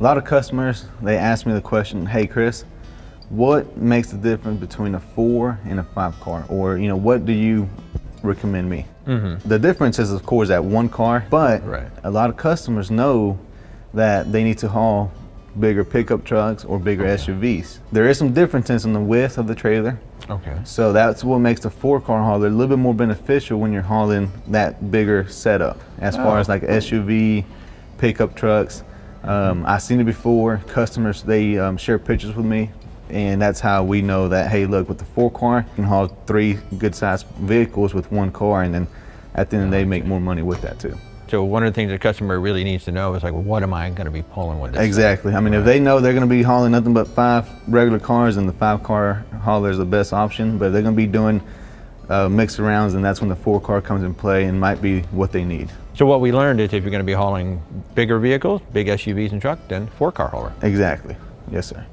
A lot of customers, they ask me the question, hey Chris, what makes the difference between a 4 and a 5 car? Or, you know, what do you recommend me? Mm-hmm. The difference is, of course, that one car, but a lot of customers know that they need to haul bigger pickup trucks or bigger SUVs. There is some differences in the width of the trailer. Okay. So that's what makes the 4-car hauler a little bit more beneficial when you're hauling that bigger setup, as far as like SUV, pickup trucks. I've seen it before. Customers, they share pictures with me, and that's how we know that, hey, look, with the 4-car, you can haul 3 good-sized vehicles with 1 car, and then at the end of the day, make more money with that too. So one of the things the customer really needs to know is like, well, what am I going to be pulling with this? Exactly. Thing? I mean, if they know they're going to be hauling nothing but 5 regular cars, and the 5-car hauler is the best option, but they're going to be doing mixed rounds, and that's when the 4-car comes in play and might be what they need. So what we learned is if you're going to be hauling bigger vehicles, big SUVs and truck, then 4-car hauler. Exactly. Yes, sir.